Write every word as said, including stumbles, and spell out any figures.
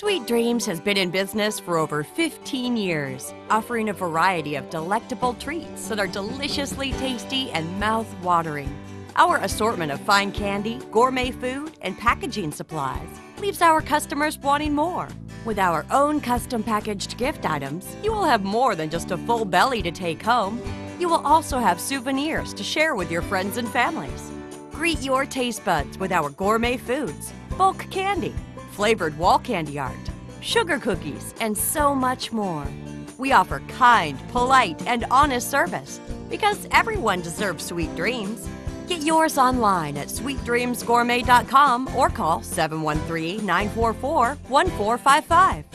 Sweet Dreams has been in business for over fifteen years, offering a variety of delectable treats that are deliciously tasty and mouth-watering. Our assortment of fine candy, gourmet food, and packaging supplies leaves our customers wanting more. With our own custom packaged gift items, you will have more than just a full belly to take home. You will also have souvenirs to share with your friends and families. Greet your taste buds with our gourmet foods, bulk candy, flavored wall candy art, sugar cookies, and so much more. We offer kind, polite, and honest service because everyone deserves sweet dreams. Get yours online at Sweet Dreams Gourmet dot com or call seven one three, nine four four, one four five five.